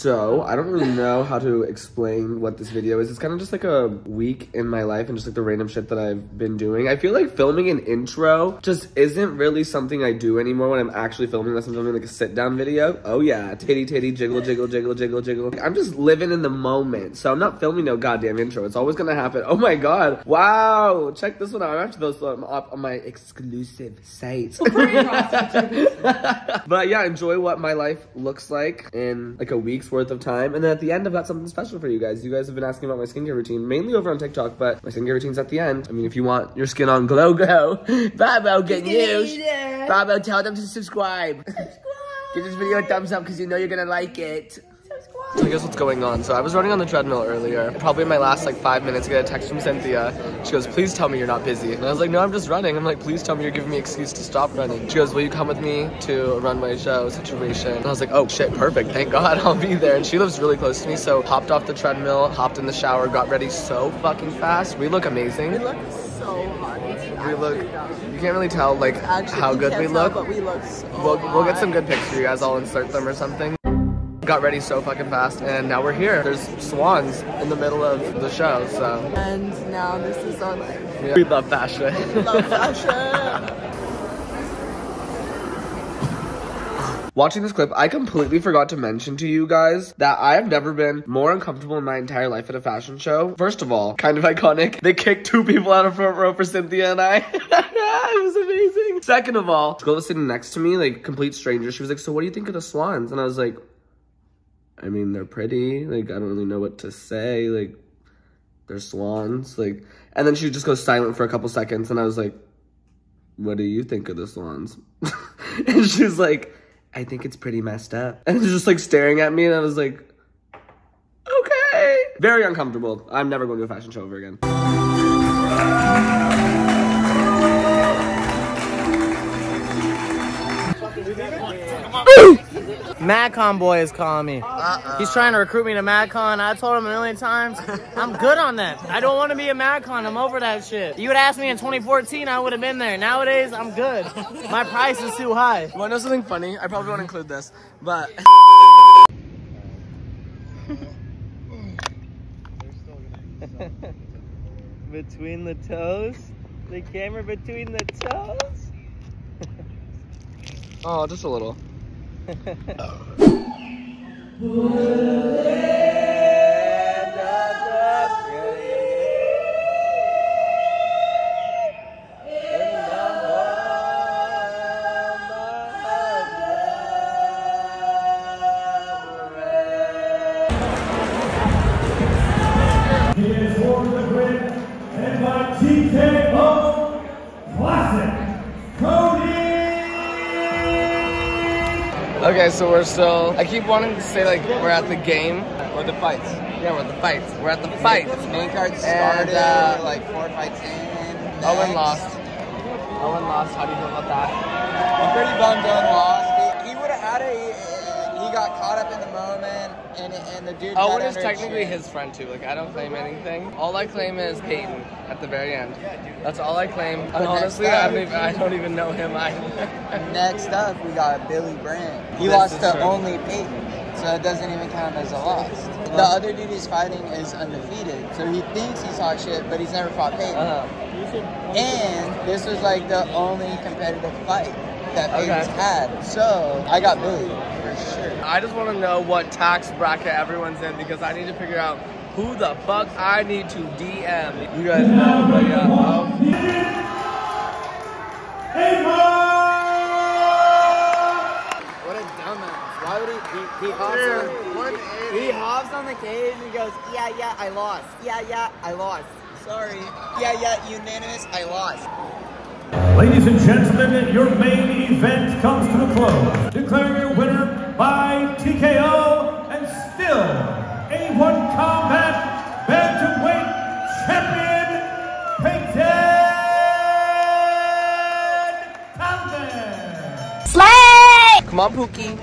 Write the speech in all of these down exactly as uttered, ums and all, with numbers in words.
So I don't really know how to explain what this video is. It's kind of just like a week in my life and just like the random shit that I've been doing. I feel like filming an intro just isn't really something I do anymore when I'm actually filming this. I'm filming like a sit down video. Oh yeah, titty titty, jiggle jiggle jiggle jiggle jiggle. I'm just living in the moment. So I'm not filming no goddamn intro. It's always gonna happen. Oh my god. Wow. Check this one out. I'm actually supposed to up on my exclusive site. But yeah, enjoy what my life looks like in like a week's worth of time. And then at the end, I've got something special for you guys. You guys have been asking about my skincare routine, mainly over on TikTok, but my skincare routine's at the end. I mean, if you want your skin on glow glow, Babo, get news. Babo, tell them to subscribe. Subscribe. Give this video a thumbs up because you know you're gonna like it. So I guess what's going on. So I was running on the treadmill earlier. Probably my last like five minutes, I got a text from Cynthia. She goes, please tell me you're not busy. And I was like, no, I'm just running. I'm like, please tell me you're giving me an excuse to stop running. She goes, will you come with me to a runway show situation? And I was like, oh shit, perfect. Thank God I'll be there. And she lives really close to me. So hopped off the treadmill, hopped in the shower, got ready so fucking fast. We look amazing. We look so hot. We look, you can't really tell like actually, how good we look. Tell, but we look so we'll, we'll get some good pics for you guys. I'll insert them or something. Got ready so fucking fast, and now we're here. There's swans in the middle of the show, so. And now this is our life. Yeah. We love fashion. We love fashion. Watching this clip, I completely forgot to mention to you guys that I have never been more uncomfortable in my entire life at a fashion show. First of all, kind of iconic. They kicked two people out of front row for Cynthia and I. It was amazing. Second of all, the girl was sitting next to me, like complete stranger. She was like, so what do you think of the swans? And I was like, I mean, they're pretty, like, I don't really know what to say, like, they're swans, like, and then she just goes silent for a couple seconds, and I was like, what do you think of the swans? And she's like, I think it's pretty messed up, and she's just, like, staring at me, and I was like, okay. Very uncomfortable. I'm never going to a fashion show ever again. Madcon boy is calling me. Uh-uh. He's trying to recruit me to Madcon. I told him a million times, I'm good on that. I don't want to be a Madcon. I'm over that shit. You would ask me in twenty fourteen, I would have been there. Nowadays, I'm good. My price is too high. You want to know something funny? I probably won't include this, but... Between the toes? The camera between the toes? Oh, just a little. Okay, so we're still, I keep wanting to say like we're at the game. Or the fights. Yeah, we're at the fights. We're at the fights. The main card started and, uh, like four fights in. Owen lost. Owen lost, how do you feel about that? I'm pretty bummed Owen lost. He, he would have had a, he got caught up in the moment and, and the dude Owen is technically his friend too, like I don't claim anything. All I claim is Peyton at the very end. That's all I claim. And honestly, I don't, even, I don't even know him either. Next up, we got Billy Brand. He this lost to true. only Peyton, so it doesn't even count as a loss. The other dude he's fighting is undefeated, so he thinks he's hot shit, but he's never fought Peyton. Uh -huh. And this was like the only competitive fight that Peyton's okay. had, so I got Billy for sure. I just want to know what tax bracket everyone's in because I need to figure out who the fuck I need to D M. You guys know, but yeah. Um. What a dumbass. Why would he, he, he hops yeah. on the cage. He hops on the cage and goes, yeah, yeah, I lost. Yeah, yeah, I lost. Sorry. Yeah, yeah, unanimous, I lost. Ladies and gentlemen, your main event comes to a close. Declaring your winner by T K O and still A one combat bantamweight champion Peyton Thompson. Slay! Come on, Pookie.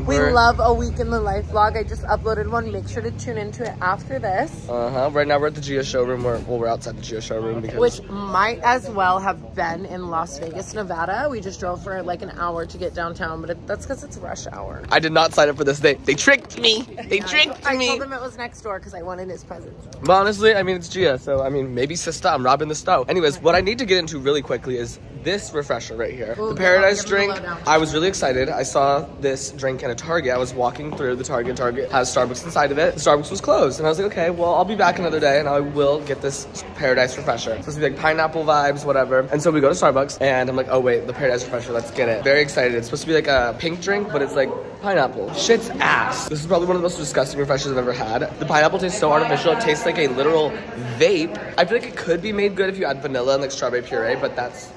We We're, love a week in the life vlog. I just uploaded one. Make sure to tune into it after this. Uh-huh. Right now we're at the Gia showroom. We're, well, we're outside the Gia showroom. Because Which might as well have been in Las Vegas, Nevada. We just drove for like an hour to get downtown, but it, that's because it's rush hour. I did not sign up for this. They, they tricked me. They yeah, tricked I, me. I told them it was next door because I wanted his presents. But honestly, I mean, it's Gia. So, I mean, maybe sister, I'm robbing the store. Anyways, what I need to get into really quickly is this refresher right here. Ooh, the Paradise drink. I was really excited. I saw this drink at a Target. I was walking through the Target. Target has Starbucks inside of it. Starbucks was closed. And I was like, okay, well, I'll be back another day and I will get this Paradise refresher. It's supposed to be like pineapple vibes, whatever. And so we go to Starbucks and I'm like, oh wait, the Paradise refresher, let's get it. Very excited. It's supposed to be like a pink drink, but it's like pineapple. Shit's ass. This is probably one of the most disgusting refreshers I've ever had. The pineapple tastes so artificial. It tastes like a literal vape. I feel like it could be made good if you add vanilla and like strawberry puree, but that's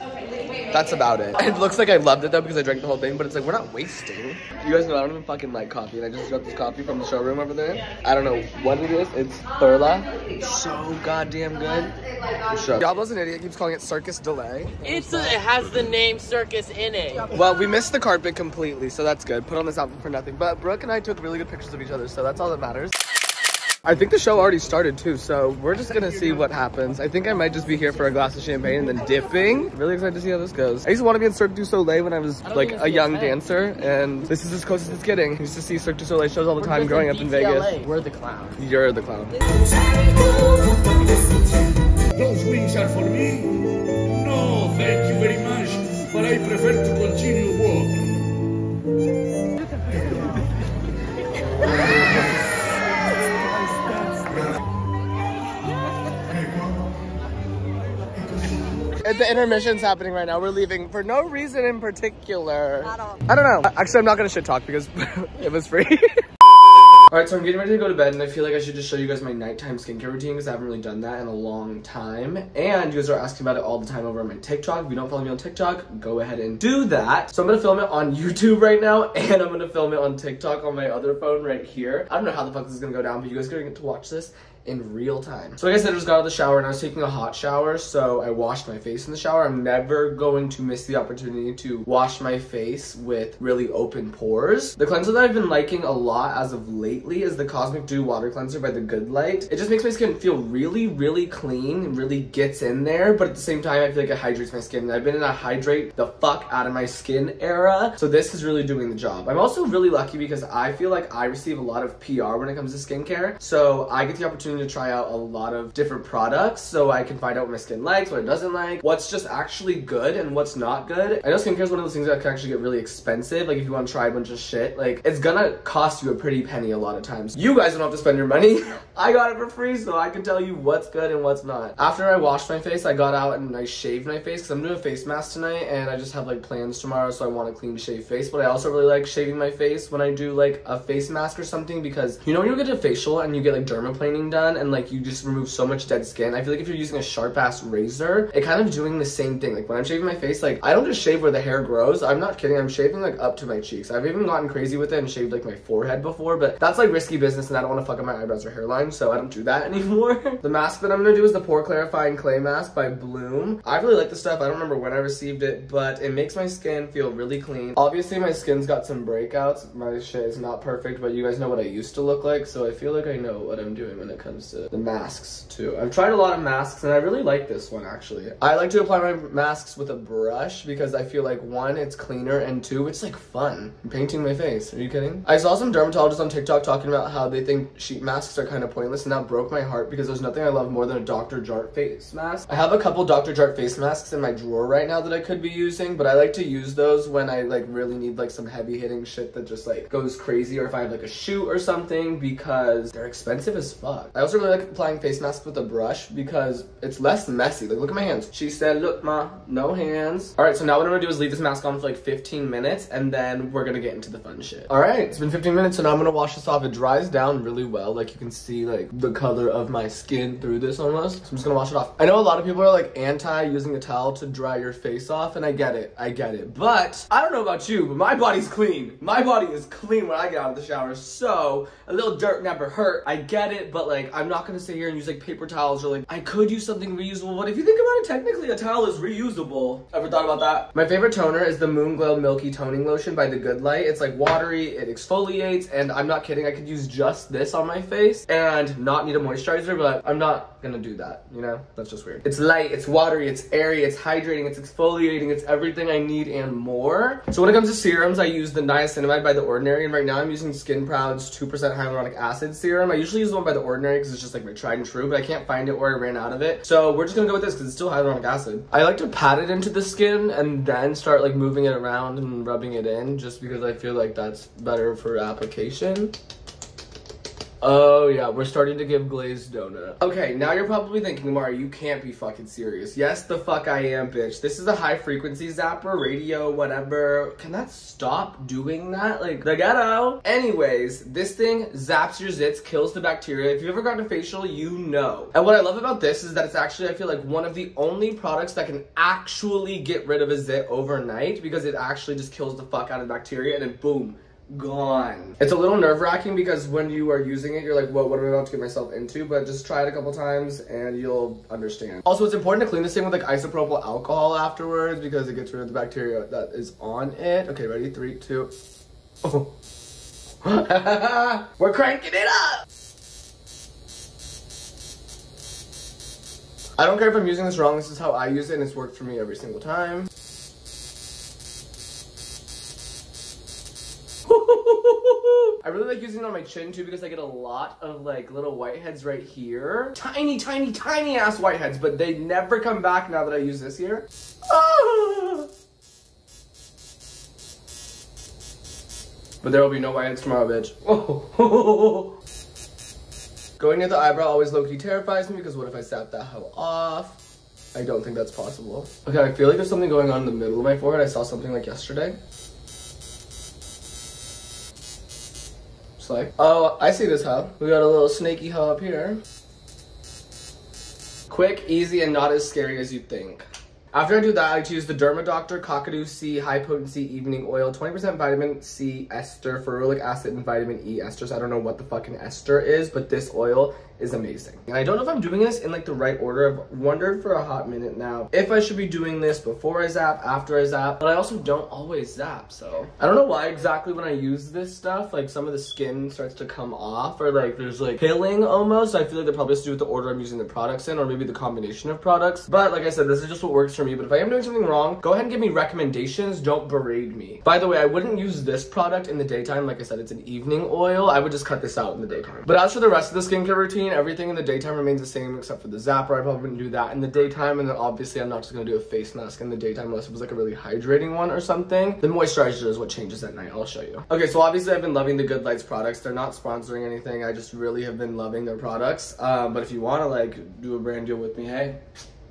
That's about it. It looks like I loved it though because I drank the whole thing, but it's like, we're not wasting. You guys know I don't even fucking like coffee, and I just got this coffee from the showroom over there. I don't know what it is. It's Thurla. It's so goddamn good. Diablo's an idiot. Keeps calling it Circus Delay. It's a, it has the name circus in it. Well, we missed the carpet completely, so that's good. Put on this outfit for nothing. But Brooke and I took really good pictures of each other, so that's all that matters. I think the show already started too, so we're just gonna see what happens. I think I might just be here for a glass of champagne and then dipping. Really excited to see how this goes. I used to want to be in Cirque du Soleil when I was like a young dancer, and this is as close as it's getting. I used to see Cirque du Soleil shows all the time growing up in Vegas. We're the clown. You're the clown. Those wings are for me? No, thank you very much, but I prefer to continue walking. The intermission's happening right now. We're leaving for no reason in particular. Not all. I don't know. Actually, I'm not gonna shit talk because it was free. All right, so I'm getting ready to go to bed, and I feel like I should just show you guys my nighttime skincare routine because I haven't really done that in a long time. And you guys are asking about it all the time over on my TikTok. If you don't follow me on TikTok, go ahead and do that. So I'm gonna film it on YouTube right now, and I'm gonna film it on TikTok on my other phone right here. I don't know how the fuck this is gonna go down, but you guys are gonna get to watch this in real time. So like I said, I just got out of the shower and I was taking a hot shower, so I washed my face in the shower. I'm never going to miss the opportunity to wash my face with really open pores. The cleanser that I've been liking a lot as of lately is the Cosmic Dew Water Cleanser by The Good Light. It just makes my skin feel really, really clean and really gets in there, but at the same time, I feel like it hydrates my skin. I've been in a hydrate the fuck out of my skin era, so this is really doing the job. I'm also really lucky because I feel like I receive a lot of P R when it comes to skincare, so I get the opportunity to try out a lot of different products so I can find out what my skin likes, what it doesn't like, what's just actually good and what's not good. I know skincare is one of those things that can actually get really expensive. Like if you want to try a bunch of shit, like it's gonna cost you a pretty penny a lot of times. You guys don't have to spend your money. I got it for free, so I can tell you what's good and what's not. After I washed my face, I got out and I shaved my face because I'm doing a face mask tonight and I just have like plans tomorrow, so I want a clean shaved face. But I also really like shaving my face when I do like a face mask or something because you know when you get a facial and you get like dermaplaning done and like you just remove so much dead skin. I feel like if you're using a sharp ass razor, it kind of doing the same thing. Like when I'm shaving my face, like I don't just shave where the hair grows. I'm not kidding. I'm shaving like up to my cheeks. I've even gotten crazy with it and shaved like my forehead before, but that's like risky business and I don't want to fuck up my eyebrows or hairline, so I don't do that anymore. The mask that I'm going to do is the Pore Clarifying Clay Mask by Bloom. I really like the stuff. I don't remember when I received it, but it makes my skin feel really clean. Obviously my skin's got some breakouts. My shit is not perfect, but you guys know what I used to look like, so I feel like I know what I'm doing when it comes to the masks too. I've tried a lot of masks and I really like this one actually. I like to apply my masks with a brush because I feel like one, it's cleaner, and two, it's like fun. I'm painting my face. Are you kidding? I saw some dermatologists on TikTok talking about how they think sheet masks are kind of pointless, and that broke my heart because there's nothing I love more than a Doctor Jart face mask. I have a couple Doctor Jart face masks in my drawer right now that I could be using, but I like to use those when I like really need like some heavy hitting shit that just like goes crazy, or if I have like a shoot or something, because they're expensive as fuck. I also really like applying face masks with a brush because it's less messy. Like, look at my hands. She said, look, ma, no hands. All right, so now what I'm gonna do is leave this mask on for like fifteen minutes and then we're gonna get into the fun shit. All right, it's been fifteen minutes, so now I'm gonna wash this off. It dries down really well. Like, you can see like the color of my skin through this almost. So I'm just gonna wash it off. I know a lot of people are like anti using a towel to dry your face off, and I get it, I get it. But I don't know about you, but my body's clean. My body is clean when I get out of the shower, so a little dirt never hurt. I get it, but like, like, I'm not gonna sit here and use like paper towels, or like I could use something reusable, but if you think about it, technically a towel is reusable. Ever thought about that? My favorite toner is the Moon Glow Milky Toning Lotion by The Good Light. It's like watery, it exfoliates, and I'm not kidding, I could use just this on my face and not need a moisturizer, but I'm not gonna do that, you know? That's just weird. It's light, it's watery, it's airy, it's hydrating, it's exfoliating, it's everything I need and more. So when it comes to serums, I use the niacinamide by The Ordinary, and right now I'm using Skin Proud's two percent hyaluronic acid serum. I usually use the one by The Ordinary because it's just like my tried and true, but I can't find it or I ran out of it. So we're just gonna go with this because it's still hyaluronic acid. I like to pat it into the skin and then start like moving it around and rubbing it in, just because I feel like that's better for application. Oh yeah, we're starting to give glazed donut. Okay, now you're probably thinking, Mari, you can't be fucking serious. Yes, the fuck I am, bitch. This is a high frequency zapper, radio, whatever. Can that stop doing that? Like, the ghetto. Anyways, this thing zaps your zits, kills the bacteria. If you've ever gotten a facial, you know. And what I love about this is that it's actually, I feel like, one of the only products that can actually get rid of a zit overnight, because it actually just kills the fuck out of the bacteria and then boom, gone. It's a little nerve-wracking because when you are using it, you're like, whoa, what am I about to get myself into? But just try it a couple times and you'll understand. Also, it's important to clean this thing with like isopropyl alcohol afterwards because it gets rid of the bacteria that is on it. Okay, ready? Three, two. Oh. We're cranking it up! I don't care if I'm using this wrong. This is how I use it and it's worked for me every single time. I really like using it on my chin too because I get a lot of like little whiteheads right here. Tiny, tiny, tiny ass whiteheads, but they never come back now that I use this here. Ah! But there will be no whiteheads tomorrow, bitch. Oh. Going near the eyebrow always low-key terrifies me because what if I sap that hell off? I don't think that's possible. Okay, I feel like there's something going on in the middle of my forehead. I saw something like yesterday. Like, oh, I see this hub. We got a little snaky hub here. Quick, easy, and not as scary as you think. After I do that, I like to use the Dermadoctor Kakadu C High Potency Evening Oil, twenty percent vitamin C ester, ferulic acid, and vitamin E esters. I don't know what the fucking ester is, but this oil is amazing. And I don't know if I'm doing this in like the right order. I've wondered for a hot minute now if I should be doing this before I zap, after I zap, but I also don't always zap, so. I don't know why exactly when I use this stuff, like some of the skin starts to come off or like there's like pilling almost. I feel like that probably has to do with the order I'm using the products in or maybe the combination of products. But like I said, this is just what works for me. But if I am doing something wrong, go ahead and give me recommendations. Don't berate me. By the way, I wouldn't use this product in the daytime. Like I said, it's an evening oil. I would just cut this out in the daytime. But as for the rest of the skincare routine, everything in the daytime remains the same except for the zapper. I probably wouldn't do that in the daytime, and then obviously I'm not just gonna do a face mask in the daytime unless it was like a really hydrating one or something. The moisturizer is what changes at night. I'll show you. Okay, so obviously I've been loving the Good Light's products. They're not sponsoring anything. I just really have been loving their products. Um, but if you wanna like do a brand deal with me, hey,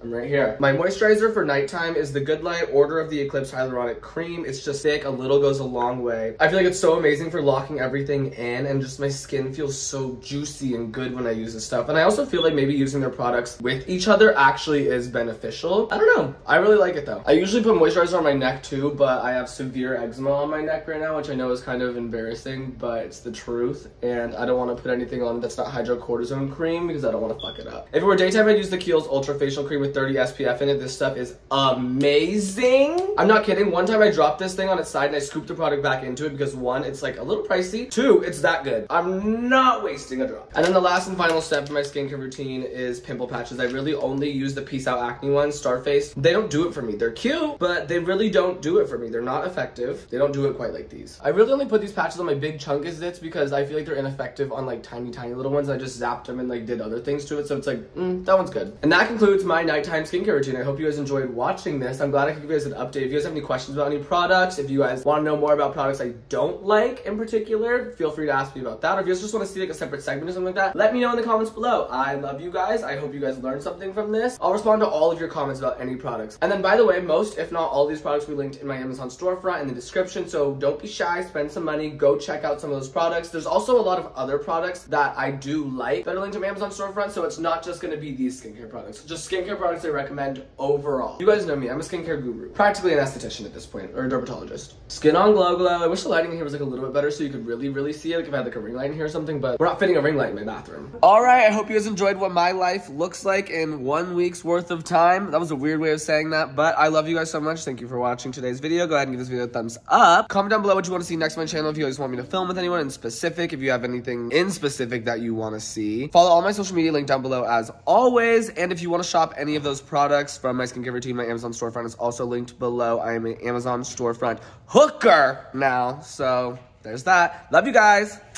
I'm right here. My moisturizer for nighttime is the Good Light Order of the Eclipse Hyaluronic Cream. It's just thick, a little goes a long way. I feel like it's so amazing for locking everything in, and just my skin feels so juicy and good when I use this stuff. And I also feel like maybe using their products with each other actually is beneficial. I don't know. I really like it though. I usually put moisturizer on my neck too, but I have severe eczema on my neck right now, which I know is kind of embarrassing, but it's the truth. And I don't want to put anything on that's not hydrocortisone cream because I don't want to fuck it up. If it were daytime, I'd use the Kiehl's Ultra Facial Cream with thirty S P F in it. This stuff is amazing. I'm not kidding. One time I dropped this thing on its side and I scooped the product back into it because one, it's like a little pricey. Two, it's that good. I'm not wasting a drop. And then the last and final step in my skincare routine is pimple patches. I really only use the Peace Out Acne one, Starface. They don't do it for me. They're cute, but they really don't do it for me. They're not effective. They don't do it quite like these. I really only put these patches on my big chunky zits because I feel like they're ineffective on like tiny, tiny little ones. I just zapped them and like did other things to it. So it's like, mm, that one's good. And that concludes my nighttime skincare routine. I hope you guys enjoyed watching this. I'm glad I could give you guys an update. If you guys have any questions about any products, if you guys want to know more about products I don't like in particular, feel free to ask me about that. Or if you guys just want to see like a separate segment or something like that, let me know in the comments below. I love you guys. I hope you guys learned something from this. I'll respond to all of your comments about any products. And then by the way, most if not all of these products we linked in my Amazon storefront in the description. So don't be shy, spend some money, go check out some of those products. There's also a lot of other products that I do like that are linked to my Amazon storefront. So it's not just going to be these skincare products. Just skincare products I recommend overall. You guys know me, I'm a skincare guru. Practically an esthetician at this point, or a dermatologist. Skin on Glow Glow. I wish the lighting here was like a little bit better so you could really, really see it. Like if I had like a ring light in here or something, but we're not fitting a ring light in my bathroom. All right, I hope you guys enjoyed what my life looks like in one week's worth of time. That was a weird way of saying that, but I love you guys so much. Thank you for watching today's video. Go ahead and give this video a thumbs up. Comment down below what you want to see next on my channel. If you guys want me to film with anyone in specific, if you have anything in specific that you want to see. Follow all my social media link down below as always. And if you want to shop any of those products from my skincare routine, my Amazon storefront is also linked below. I am an Amazon storefront hooker now. So there's that. Love you guys.